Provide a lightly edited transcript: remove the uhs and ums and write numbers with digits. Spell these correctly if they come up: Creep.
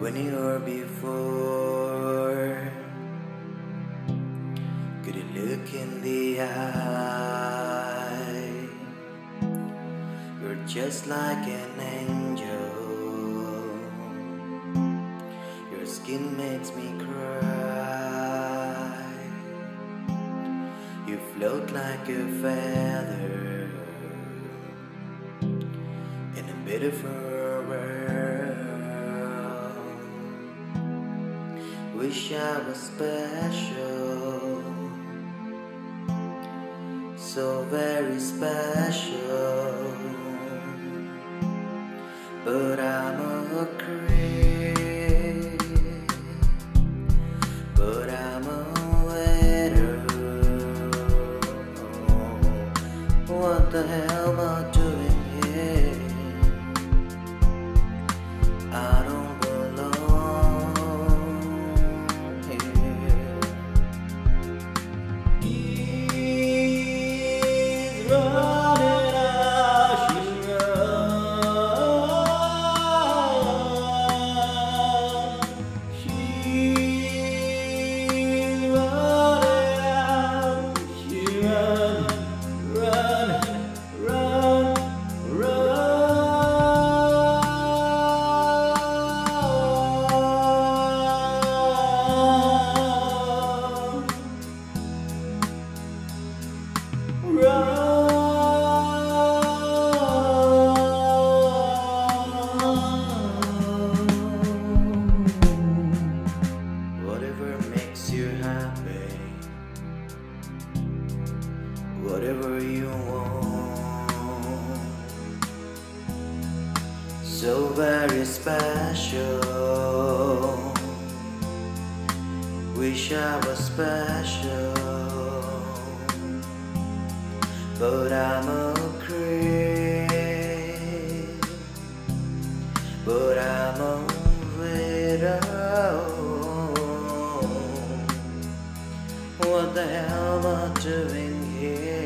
when you were before. Could you look in the eye? You're just like an angel. Your skin makes me cry. You float like a feather in a beautiful world. Wish I was special, so very special, but I'm a creep, but I'm a widow. What the hell am I doing here? I don't belong here. Whatever you want, so very special. Wish I was special, but I'm a creep, but I'm a widow. What the hell am I doing here?